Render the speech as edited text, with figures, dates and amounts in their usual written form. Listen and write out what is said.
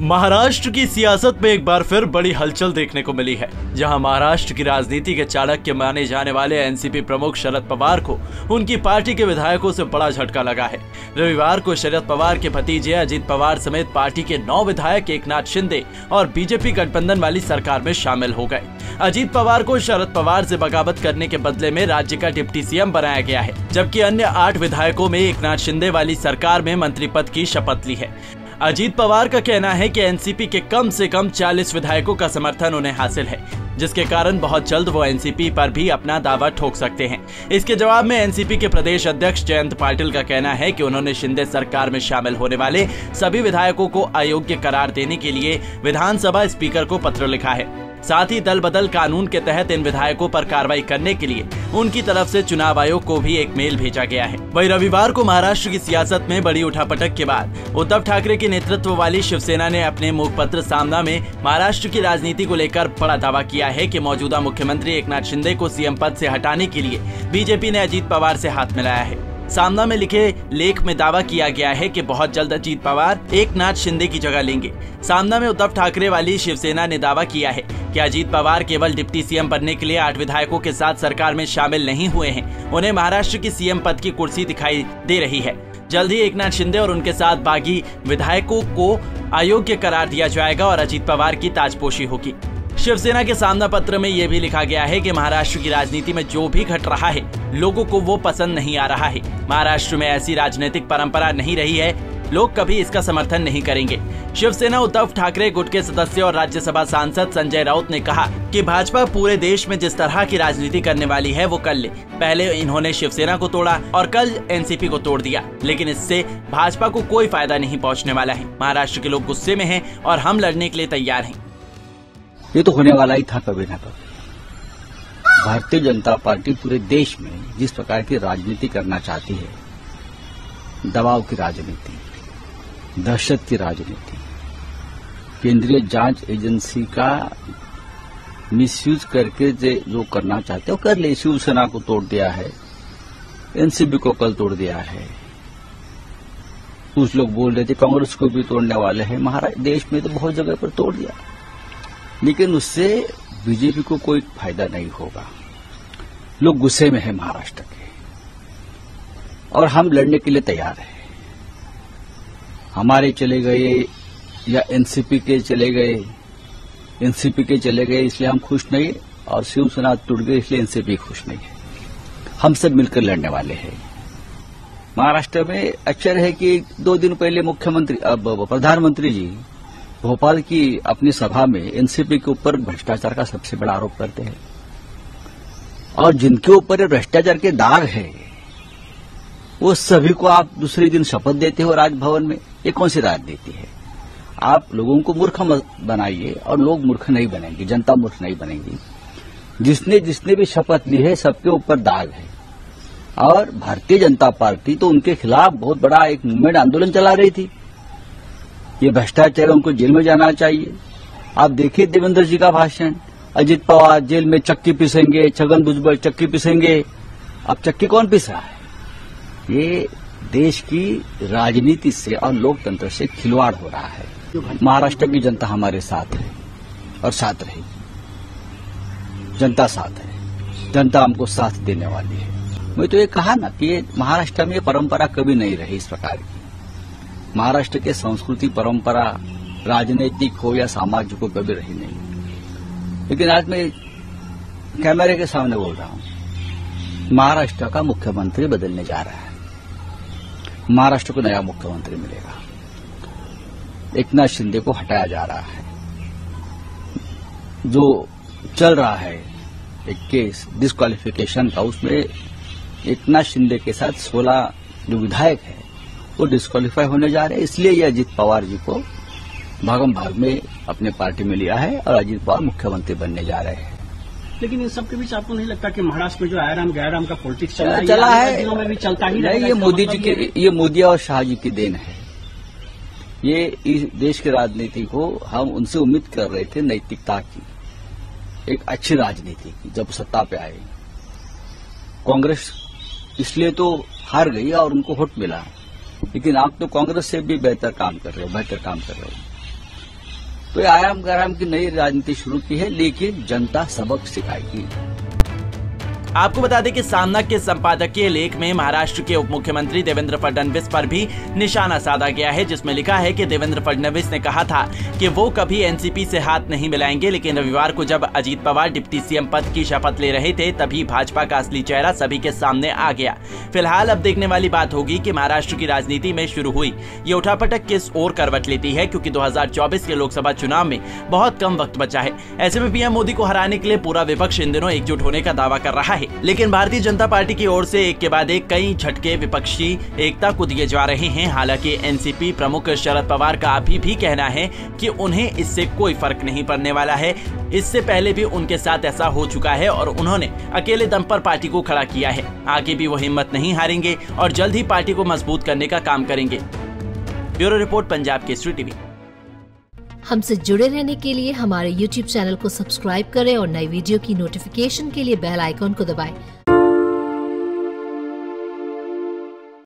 महाराष्ट्र की सियासत में एक बार फिर बड़ी हलचल देखने को मिली है, जहां महाराष्ट्र की राजनीति के चाणक्य माने जाने वाले एनसीपी प्रमुख शरद पवार को उनकी पार्टी के विधायकों से बड़ा झटका लगा है। रविवार को शरद पवार के भतीजे अजित पवार समेत पार्टी के 9 विधायक एकनाथ शिंदे और बीजेपी गठबंधन वाली सरकार में शामिल हो गए। अजित पवार को शरद पवार से बगावत करने के बदले में राज्य का डिप्टी सीएम बनाया गया है, जबकि अन्य 8 विधायकों में एकनाथ शिंदे वाली सरकार में मंत्री पद की शपथ ली है। अजित पवार का कहना है कि एनसीपी के कम से कम 40 विधायकों का समर्थन उन्हें हासिल है, जिसके कारण बहुत जल्द वो एनसीपी पर भी अपना दावा ठोक सकते हैं। इसके जवाब में एनसीपी के प्रदेश अध्यक्ष जयंत पाटिल का कहना है कि उन्होंने शिंदे सरकार में शामिल होने वाले सभी विधायकों को अयोग्य करार देने के लिए विधानसभा स्पीकर को पत्र लिखा है। साथ ही दल बदल कानून के तहत इन विधायकों पर कार्रवाई करने के लिए उनकी तरफ से चुनाव आयोग को भी एक मेल भेजा गया है। वहीं रविवार को महाराष्ट्र की सियासत में बड़ी उठापटक के बाद उद्धव ठाकरे के नेतृत्व वाली शिवसेना ने अपने मुखपत्र सामना में महाराष्ट्र की राजनीति को लेकर बड़ा दावा किया है कि मौजूदा मुख्यमंत्री एकनाथ शिंदे को सीएम पद से हटाने के लिए बीजेपी ने अजित पवार से हाथ मिलाया है। सामना में लिखे लेख में दावा किया गया है कि बहुत जल्द अजित पवार एकनाथ शिंदे की जगह लेंगे। सामना में उद्धव ठाकरे वाली शिवसेना ने दावा किया है कि अजित पवार केवल डिप्टी सीएम बनने के लिए 8 विधायकों के साथ सरकार में शामिल नहीं हुए हैं, उन्हें महाराष्ट्र की सीएम पद की कुर्सी दिखाई दे रही है। जल्द ही एकनाथ शिंदे और उनके साथ बागी विधायकों को अयोग्य करार दिया जाएगा और अजित पवार की ताजपोशी होगी। शिवसेना के सामना पत्र में ये भी लिखा गया है कि महाराष्ट्र की राजनीति में जो भी घट रहा है लोगों को वो पसंद नहीं आ रहा है। महाराष्ट्र में ऐसी राजनीतिक परंपरा नहीं रही है, लोग कभी इसका समर्थन नहीं करेंगे। शिवसेना उद्धव ठाकरे गुट के सदस्य और राज्यसभा सांसद संजय राउत ने कहा कि भाजपा पूरे देश में जिस तरह की राजनीति करने वाली है वो कर ले। पहले इन्होंने शिवसेना को तोड़ा और कल एनसीपी को तोड़ दिया, लेकिन इससे भाजपा को कोई फायदा नहीं पहुँचने वाला है। महाराष्ट्र के लोग गुस्से में है और हम लड़ने के लिए तैयार है। ये तो होने वाला ही था कभी ना कभी। भारतीय जनता पार्टी पूरे देश में जिस प्रकार की राजनीति करना चाहती है, दबाव की राजनीति, दहशत की राजनीति, केंद्रीय जांच एजेंसी का मिसयूज करके जो करना चाहते हो कर ले। शिवसेना को तोड़ दिया है, एनसीपी को कल तोड़ दिया है, कुछ लोग बोल रहे थे कांग्रेस को भी तोड़ने वाले हैं। महाराज देश में तो बहुत जगह पर तोड़ दिया, लेकिन उससे बीजेपी को कोई फायदा नहीं होगा। लोग गुस्से में हैं महाराष्ट्र के, और हम लड़ने के लिए तैयार हैं। हमारे चले गए या एनसीपी के चले गए, इसलिए हम खुश नहीं, और शिवसेना टूट गई इसलिए एनसीपी खुश नहीं है। हम सब मिलकर लड़ने वाले हैं। महाराष्ट्र में अचर है कि 2 दिन पहले मुख्यमंत्री अब प्रधानमंत्री जी भोपाल की अपनी सभा में एनसीपी के ऊपर भ्रष्टाचार का सबसे बड़ा आरोप करते हैं, और जिनके ऊपर भ्रष्टाचार के दाग है वो सभी को आप दूसरे दिन शपथ देते हो राजभवन में। ये कौन सी राजनीति है? आप लोगों को मूर्ख बनाइए, और लोग मूर्ख नहीं बनेंगे, जनता मूर्ख नहीं बनेगी। जिसने जिसने भी शपथ ली है सबके ऊपर दाग है, और भारतीय जनता पार्टी तो उनके खिलाफ बहुत बड़ा एक मूवमेंट आंदोलन चला रही थी। ये भ्रष्टाचारियों को जेल में जाना चाहिए। आप देखिए देवेंद्र जी का भाषण, अजित पवार जेल में चक्की पीसेंगे, छगन भुजबल चक्की पीसेंगे। अब चक्की कौन पीस रहा है? ये देश की राजनीति से और लोकतंत्र से खिलवाड़ हो रहा है। महाराष्ट्र की जनता हमारे साथ है और साथ रहेगी। जनता साथ है, जनता हमको साथ देने वाली है। मैं तो ये कहा ना कि महाराष्ट्र में ये परंपरा कभी नहीं रही इस प्रकार की। महाराष्ट्र के संस्कृति परंपरा राजनीतिक हो या सामाजिक हो कभी रही नहीं, लेकिन आज मैं कैमरे के सामने बोल रहा हूं। महाराष्ट्र का मुख्यमंत्री बदलने जा रहा है, महाराष्ट्र को नया मुख्यमंत्री मिलेगा। एकनाथ शिंदे को हटाया जा रहा है। जो चल रहा है एक केस डिस्क्वालिफिकेशन का, उसमें एकनाथ शिंदे के साथ 16 जो विधायक है वो डिस्क्वालीफाई होने जा रहे हैं। इसलिए ये अजित पवार जी को भागम भाग में अपने पार्टी में लिया है, और अजित पवार मुख्यमंत्री बनने जा रहे हैं। लेकिन इन सबके बीच आपको नहीं लगता कि महाराष्ट्र में जो आयाराम गयाराम का पॉलिटिक्स चला है, दिनों में भी चलता ही नहीं, ये मोदी जी की, ये मोदी और शाह जी की देन है। ये इस देश की राजनीति को हम उनसे उम्मीद कर रहे थे नैतिकता की, एक अच्छी राजनीति की। जब सत्ता पे आए कांग्रेस इसलिए तो हार गई और उनको वोट मिला, लेकिन आप तो कांग्रेस से भी बेहतर काम कर रहे हो तो आराम गराम की नई राजनीति शुरू की है, लेकिन जनता सबक सिखाएगी। आपको बता दें कि सामना के संपादकीय लेख में महाराष्ट्र के उप मुख्यमंत्री देवेंद्र फडणवीस पर भी निशाना साधा गया है, जिसमें लिखा है कि देवेंद्र फडणवीस ने कहा था कि वो कभी एनसीपी से हाथ नहीं मिलाएंगे, लेकिन रविवार को जब अजित पवार डिप्टी सीएम पद की शपथ ले रहे थे तभी भाजपा का असली चेहरा सभी के सामने आ गया। फिलहाल अब देखने वाली बात होगी कि महाराष्ट्र की राजनीति में शुरू हुई ये उठापटक किस ओर करवट लेती है, क्योंकि 2024 के लोकसभा चुनाव में बहुत कम वक्त बचा है। ऐसे में पीएम मोदी को हराने के लिए पूरा विपक्ष इन दिनों एकजुट होने का दावा कर रहा है, लेकिन भारतीय जनता पार्टी की ओर से एक के बाद एक कई झटके विपक्षी एकता को दिए जा रहे हैं। हालांकि एनसीपी प्रमुख शरद पवार का अभी भी कहना है कि उन्हें इससे कोई फर्क नहीं पड़ने वाला है। इससे पहले भी उनके साथ ऐसा हो चुका है और उन्होंने अकेले दम पर पार्टी को खड़ा किया है। आगे भी वो हिम्मत नहीं हारेंगे और जल्द ही पार्टी को मजबूत करने का काम करेंगे। Bureau report, Punjab Kesari TV. हमसे जुड़े रहने के लिए हमारे YouTube चैनल को सब्सक्राइब करें और नई वीडियो की नोटिफिकेशन के लिए बेल आइकॉन को दबाएं।